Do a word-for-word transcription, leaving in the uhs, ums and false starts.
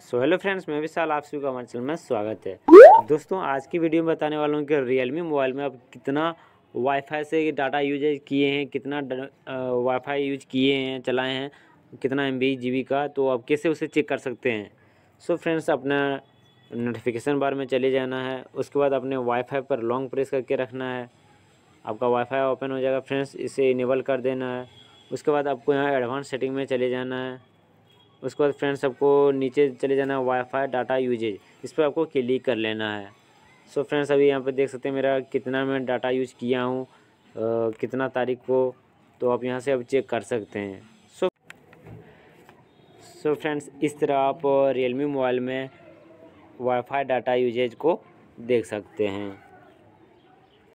So hello friends, मैं विशाल, आप सभी का हमारे चैनल में स्वागत है। दोस्तों आज की वीडियो में बताने वाला हूँ कि रियलमी मोबाइल में आप कितना वाईफाई से डाटा यूज किए हैं, कितना वाईफाई यूज किए हैं, चलाए हैं, कितना एम बी जी बी का, तो आप कैसे उसे चेक कर सकते हैं। सो फ्रेंड्स, अपना नोटिफिकेशन बार में चले जाना है, उसके बाद अपने वाईफाई पर लॉन्ग प्रेस करके रखना है, आपका वाईफाई ओपन हो जाएगा फ्रेंड्स, इसे इनेबल कर देना है। उसके बाद आपको यहाँ एडवांस सेटिंग में चले जाना है। उसके बाद फ्रेंड्स आपको नीचे चले जाना है, वाईफाई डाटा यूजेज, इस पर आपको क्लिक कर लेना है। सो फ्रेंड्स अभी यहाँ पर देख सकते हैं मेरा कितना मैं डाटा यूज किया हूँ, कितना तारीख को, तो आप यहाँ से अब चेक कर सकते हैं। सो सो फ्रेंड्स इस तरह आप रियलमी मोबाइल में वाईफाई डाटा यूजेज को देख सकते हैं।